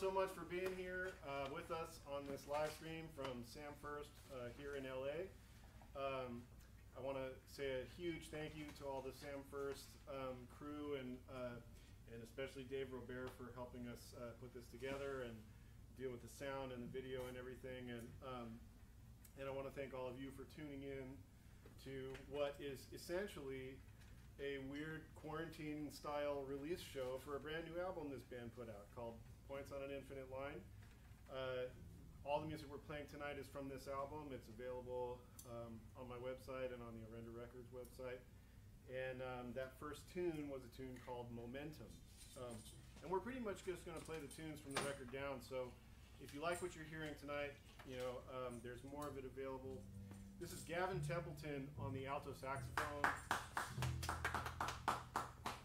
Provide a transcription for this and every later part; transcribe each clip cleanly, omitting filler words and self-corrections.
so much for being here with us on this live stream from Sam First here in LA. I want to say a huge thank you to all the Sam First crew and especially Dave Robert for helping us put this together and deal with the sound and the video and everything. And I want to thank all of you for tuning in to what is essentially a weird quarantine-style release show for a brand new album this band put out called Points on an Infinite Line. All the music we're playing tonight is from this album. It's available on my website and on the Arenda Records website. And that first tune was a tune called Momentum. And we're pretty much just gonna play the tunes from the record down. So if you like what you're hearing tonight, you know, there's more of it available. This is Gavin Templeton on the alto saxophone.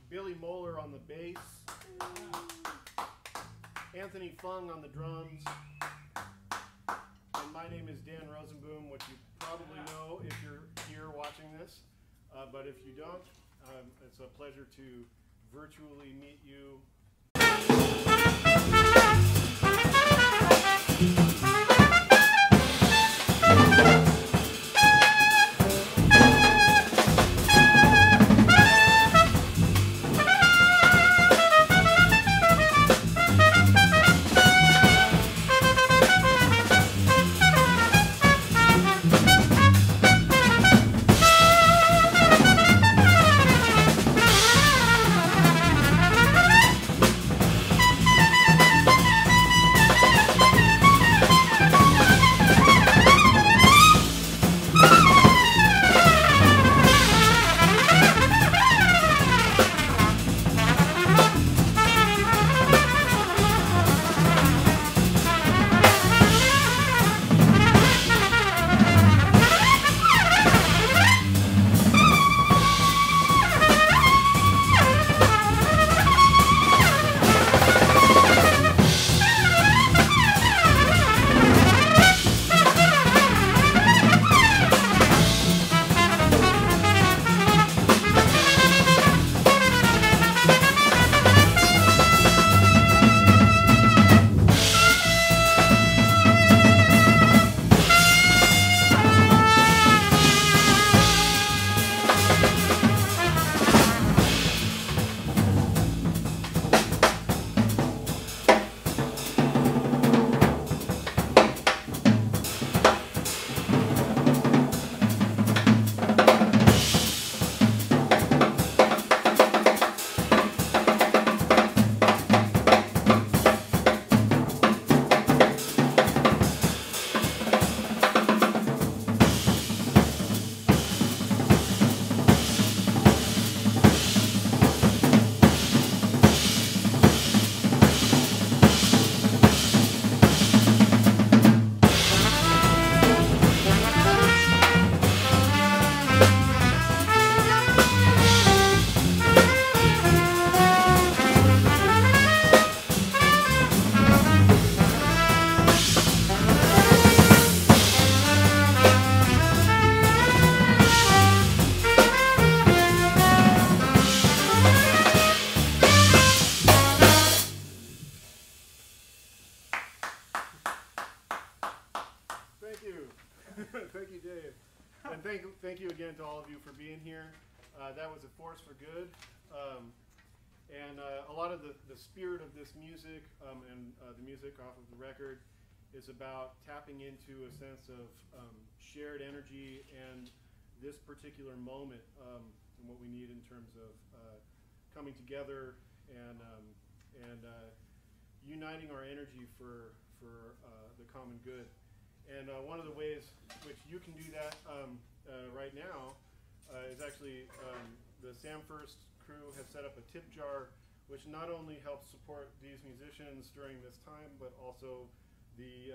Billy Mohler on the bass, Anthony Fung on the drums, and my name is Dan Rosenboom, which you probably know if you're here watching this, but if you don't, it's a pleasure to virtually meet you. That was a force for good, and a lot of the spirit of this music and the music off of the record is about tapping into a sense of shared energy and this particular moment and what we need in terms of coming together and uniting our energy for the common good. And one of the ways which you can do that right now is actually the Sam First crew have set up a tip jar, which not only helps support these musicians during this time, but also the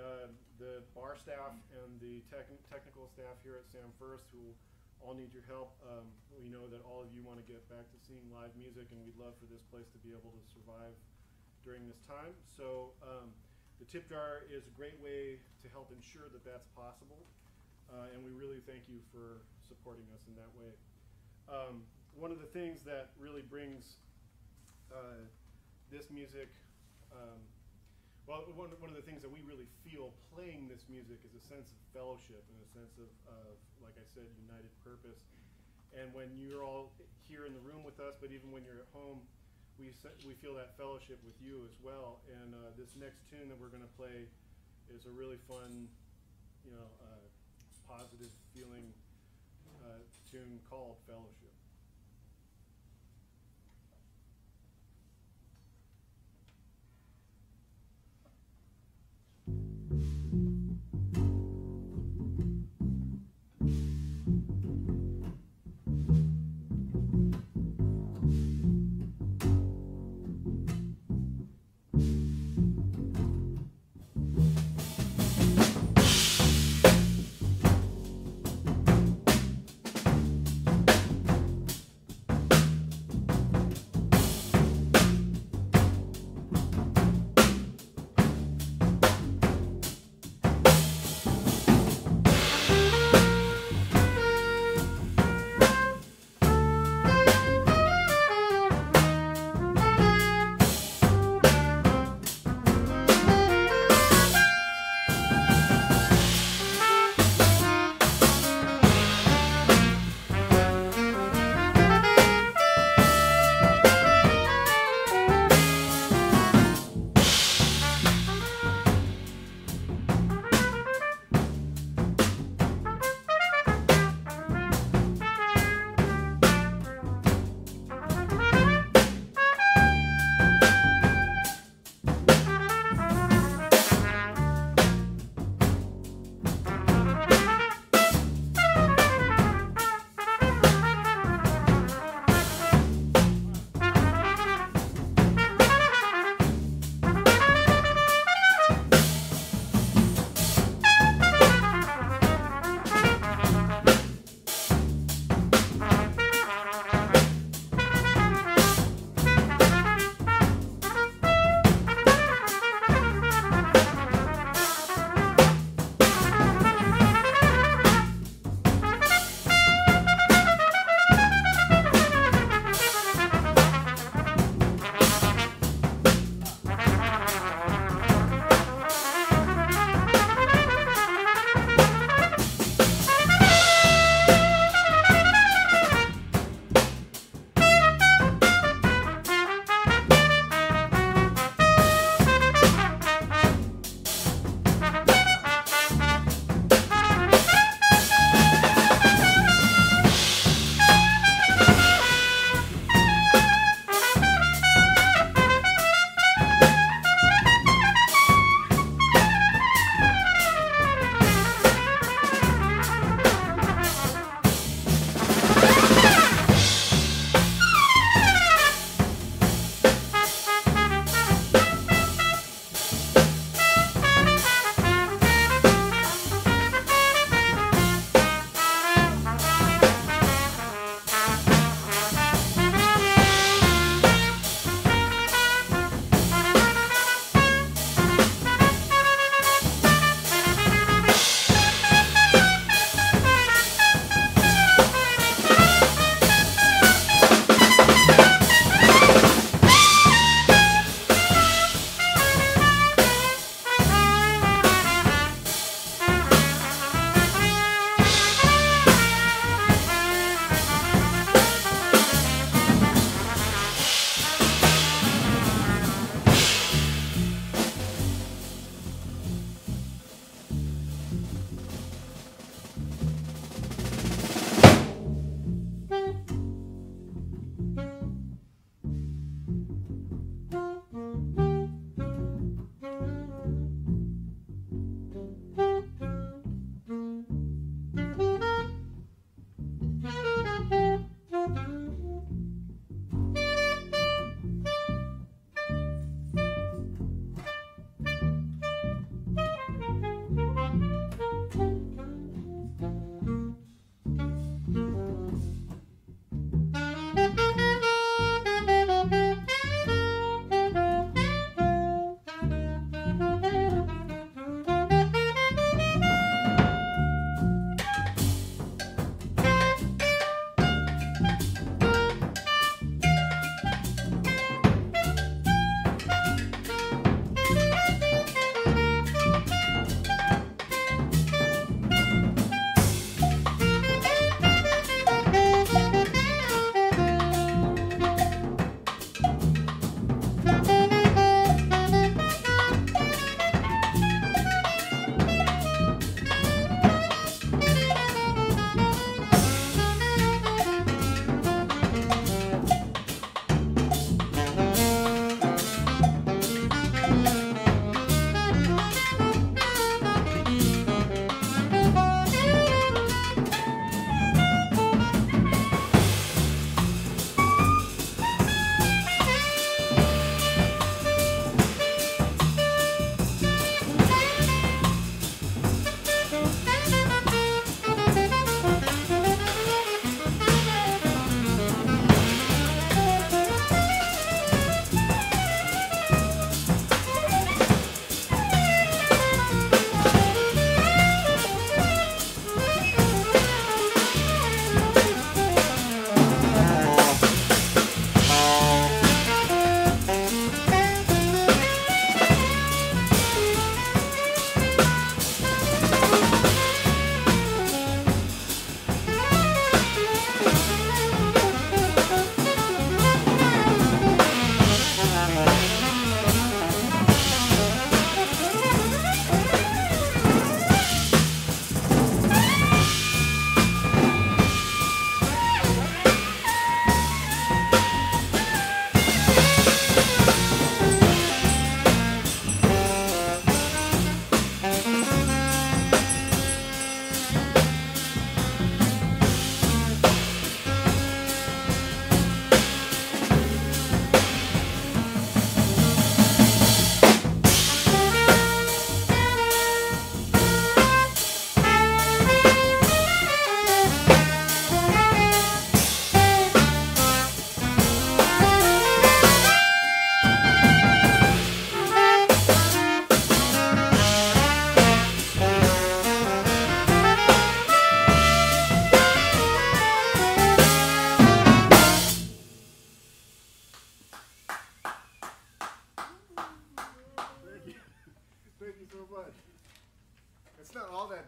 bar staff and the technical staff here at Sam First, who all need your help. We know that all of you want to get back to seeing live music, and we'd love for this place to be able to survive during this time. So the tip jar is a great way to help ensure that that's possible. And we really thank you for supporting us in that way. One of the things that really brings this music Well, one of the things that we really feel playing this music is a sense of fellowship and a sense of, like I said, united purpose. And when you're all here in the room with us, but even when you're at home, we feel that fellowship with you as well. And this next tune that we're going to play is a really fun, you know, positive feeling tune called Fellowship.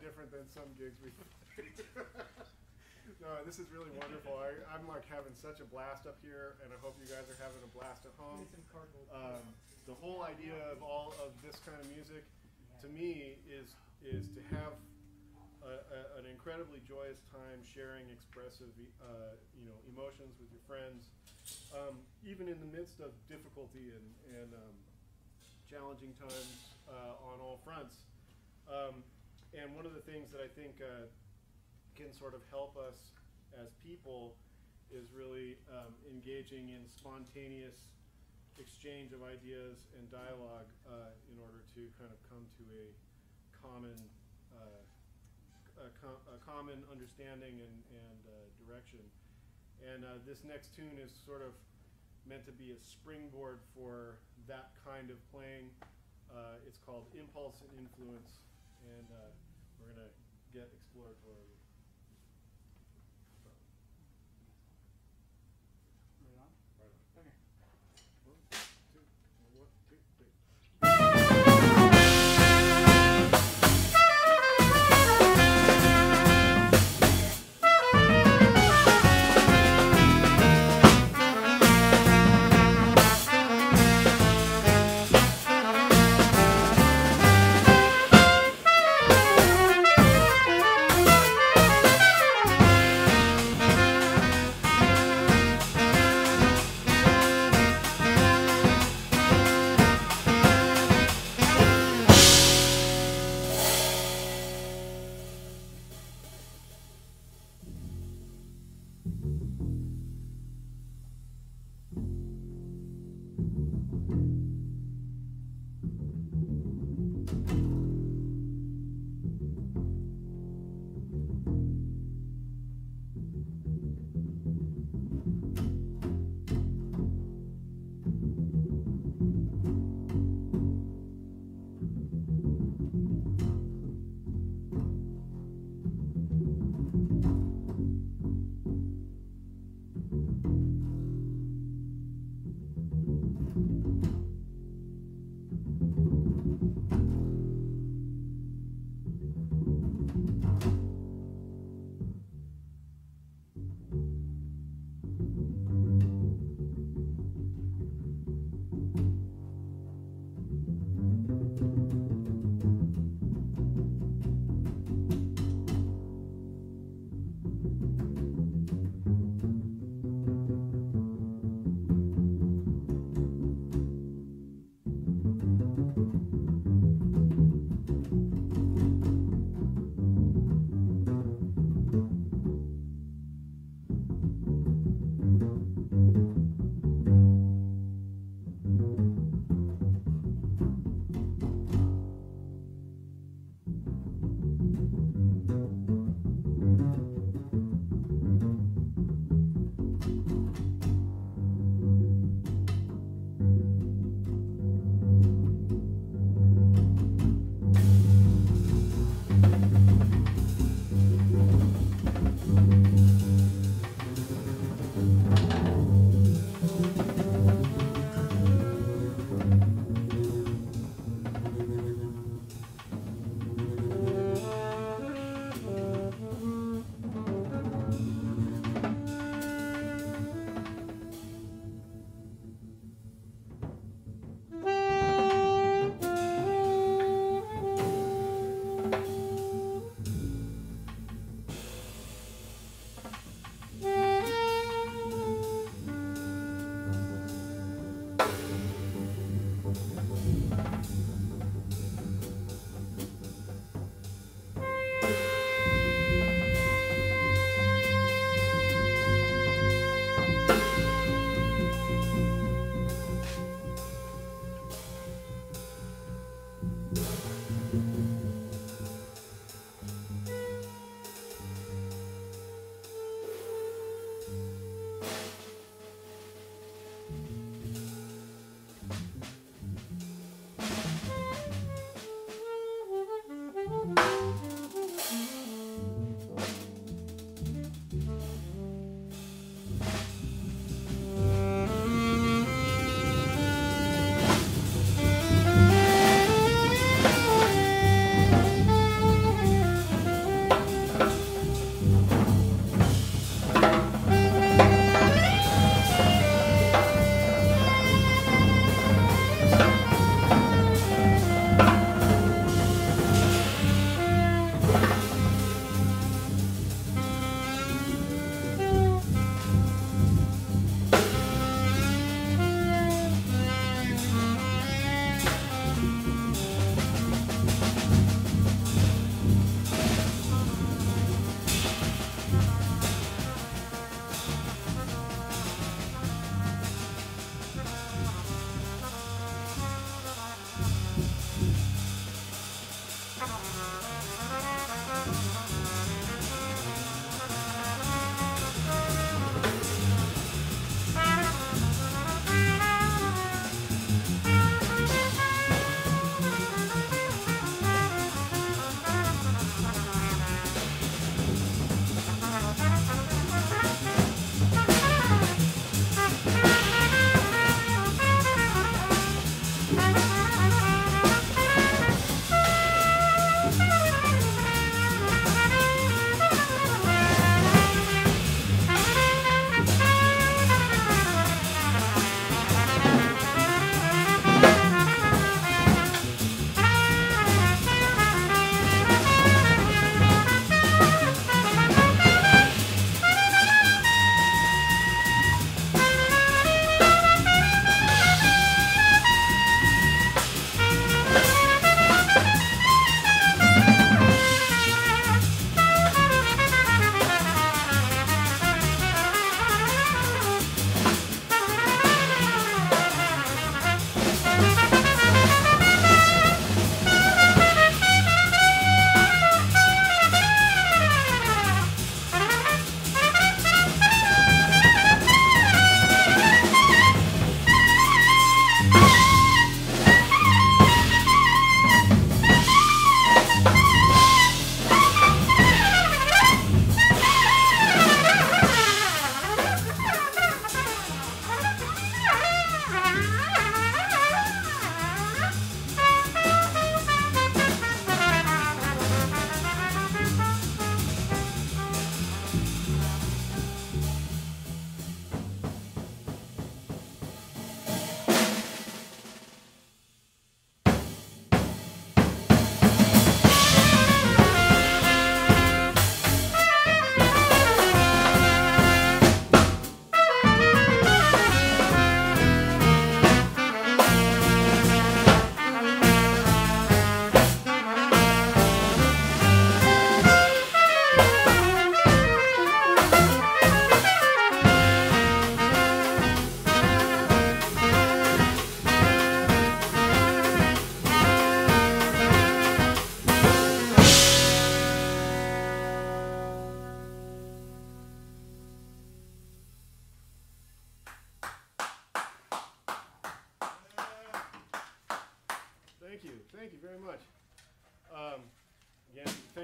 different than some gigs we've No, this is really wonderful. I'm like having such a blast up here, and I hope you guys are having a blast at home. The whole idea of all of this kind of music, to me, is to have an incredibly joyous time sharing expressive, emotions with your friends, even in the midst of difficulty and challenging times on all fronts. And one of the things that I think can sort of help us as people is really engaging in spontaneous exchange of ideas and dialogue in order to kind of come to a common understanding and direction. And this next tune is sort of meant to be a springboard for that kind of playing. It's called Impulse and Influence, and we're going to get exploratory. Right on? Right on. Okay. 1, 2, 1, 2, 3.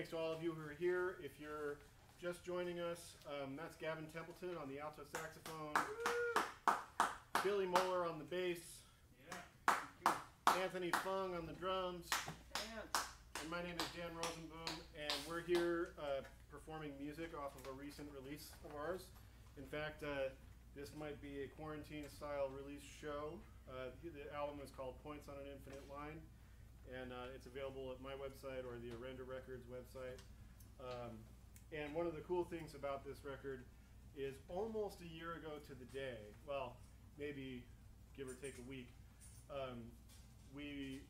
thanks to all of you who are here. If you're just joining us, that's Gavin Templeton on the alto saxophone, Billy Mohler on the bass, Anthony Fung on the drums, and my name is Dan Rosenboom, and we're here performing music off of a recent release of ours. In fact, this might be a quarantine-style release show. The album is called Points on an Infinite Line, and it's available at my website or the Arenda Records website. And one of the cool things about this record is almost a year ago to the day, well, maybe give or take a week, we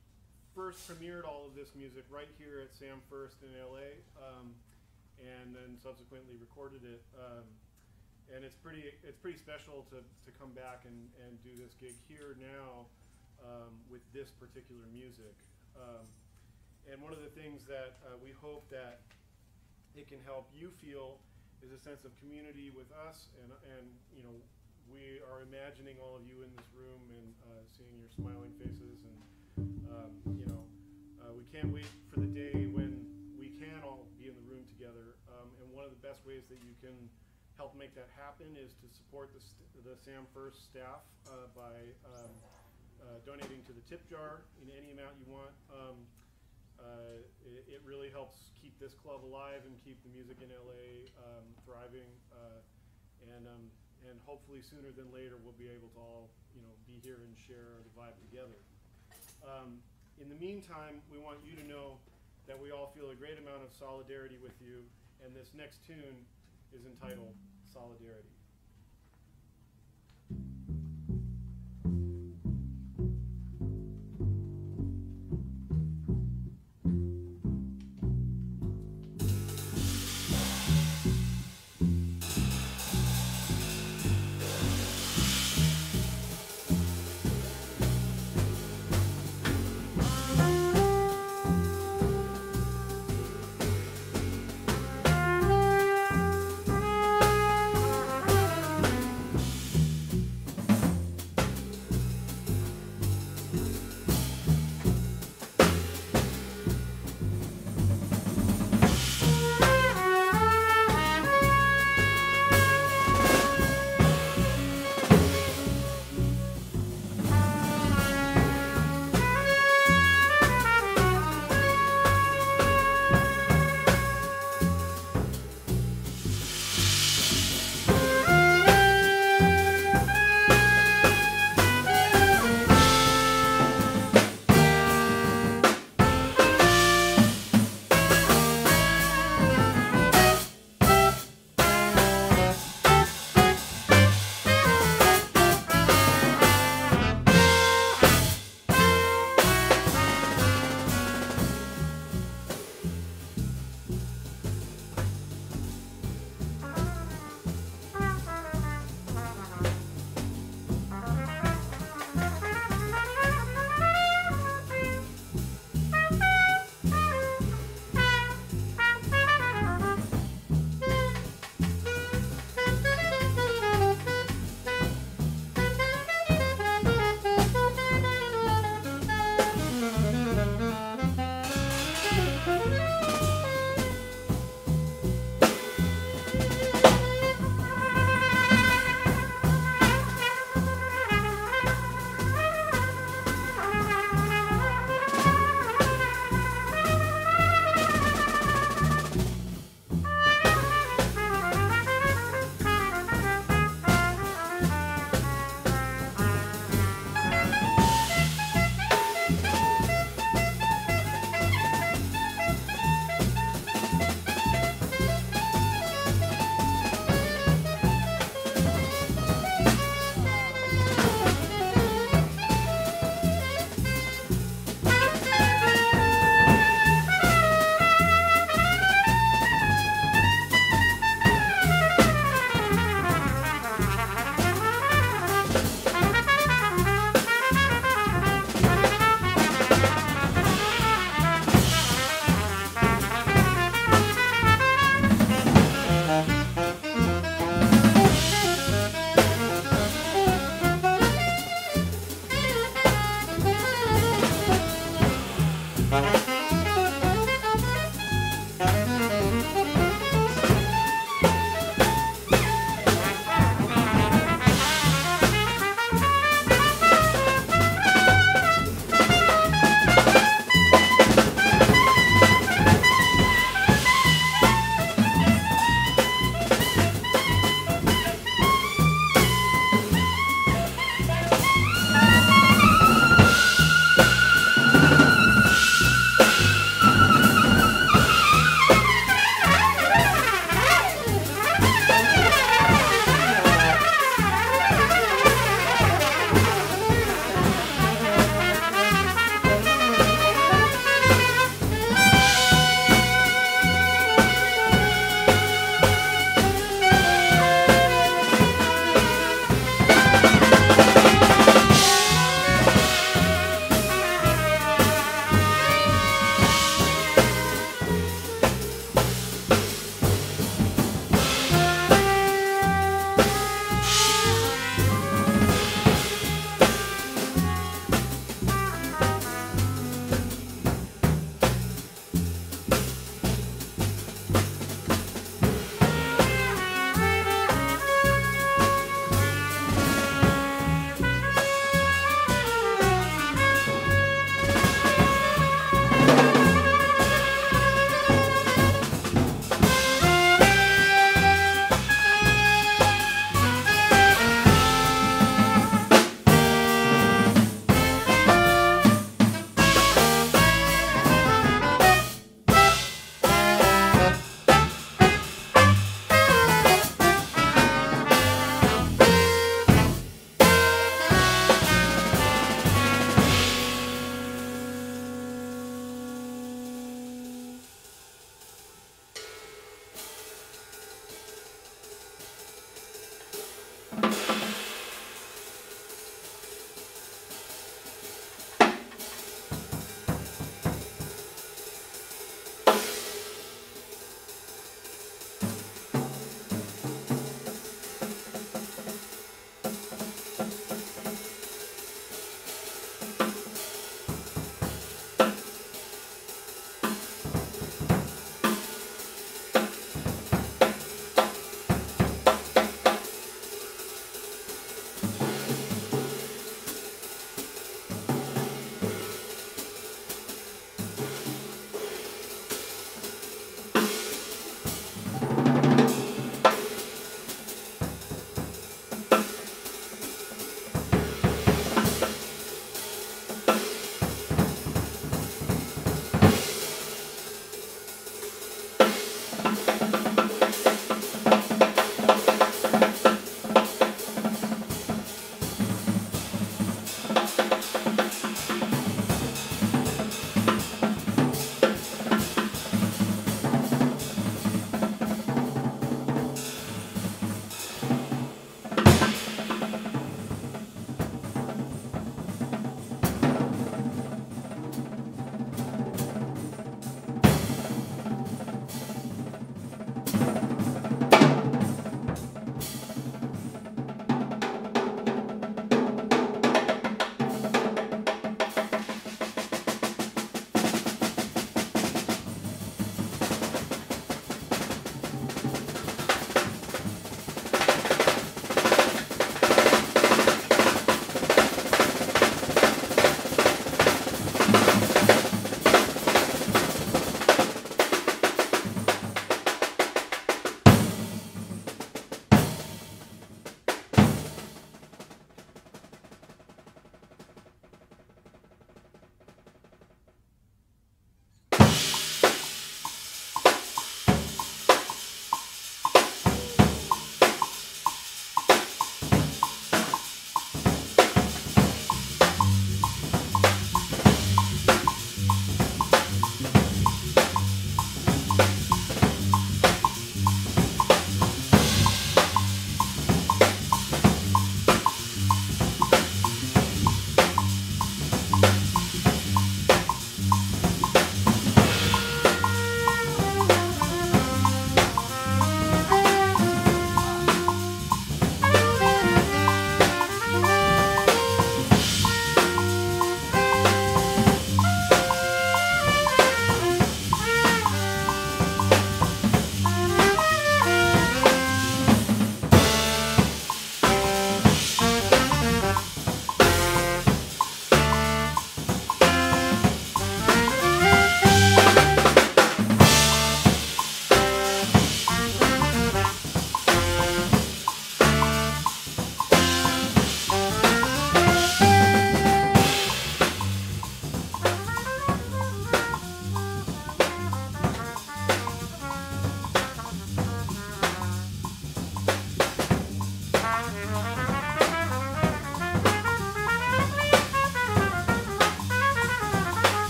first premiered all of this music right here at Sam First in LA, and then subsequently recorded it. And it's pretty special to come back and do this gig here now with this particular music. And one of the things that we hope that it can help you feel is a sense of community with us, and you know, we are imagining all of you in this room and seeing your smiling faces, and you know, we can't wait for the day when we can all be in the room together. And one of the best ways that you can help make that happen is to support the Sam First staff by donating to the tip jar in any amount you want. It really helps keep this club alive and keep the music in LA thriving. And hopefully sooner than later we'll be able to all, you know, be here and share the vibe together. In the meantime, we want you to know that we all feel a great amount of solidarity with you, and this next tune is entitled Solidarity.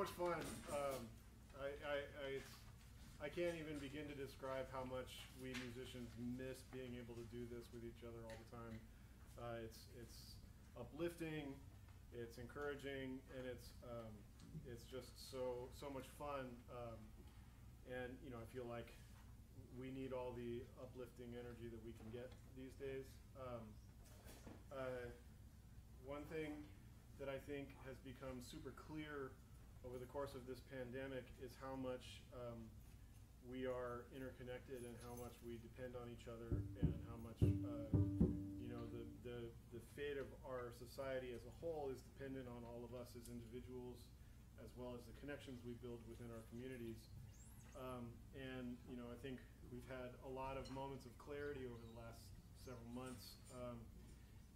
much fun. I can't even begin to describe how much we musicians miss being able to do this with each other all the time. It's uplifting, it's encouraging, and it's just so much fun. And you know, I feel like we need all the uplifting energy that we can get these days. One thing that I think has become super clear over the course of this pandemic is how much we are interconnected and how much we depend on each other and how much you know, the fate of our society as a whole is dependent on all of us as individuals, as well as the connections we build within our communities. And you know, I think we've had a lot of moments of clarity over the last several months.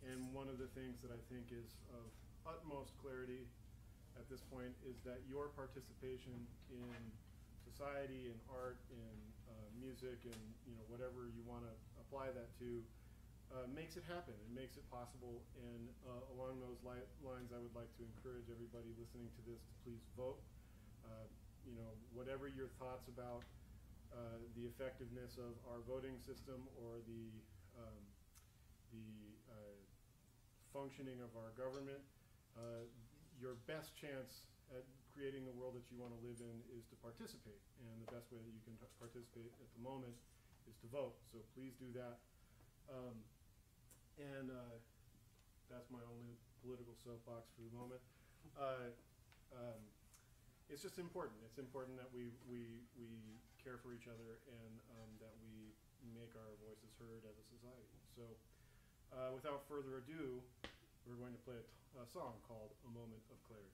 And one of the things that I think is of utmost clarity at this point is that your participation in society, in art, in music, and you know, whatever you want to apply that to, makes it happen. It makes it possible. And along those lines, I would like to encourage everybody listening to this to please vote. You know, whatever your thoughts about the effectiveness of our voting system or the functioning of our government, your best chance at creating the world that you want to live in is to participate. And the best way that you can participate at the moment is to vote. So please do that. That's my only political soapbox for the moment. It's just important. It's important that we care for each other and that we make our voices heard as a society. So without further ado, we're going to play a song called A Moment of Clarity.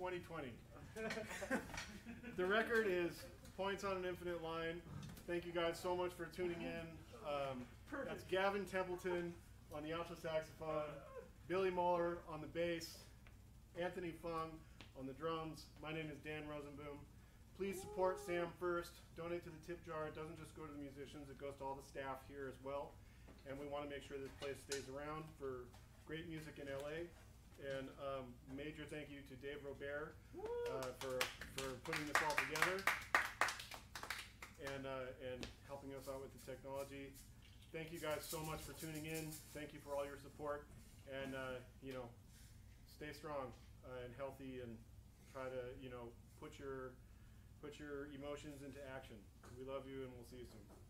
2020. The record is Points on an Infinite Line. Thank you guys so much for tuning in. That's Gavin Templeton on the alto saxophone, Billy Mohler on the bass, Anthony Fung on the drums. My name is Dan Rosenboom. Please support Sam First. Donate to the tip jar. It doesn't just go to the musicians, it goes to all the staff here as well. And we want to make sure this place stays around for great music in LA. And major thank you to Dave Robert for putting this all together and helping us out with the technology. Thank you guys so much for tuning in. Thank you for all your support. And you know, stay strong and healthy, and try to put your emotions into action. We love you, and we'll see you soon.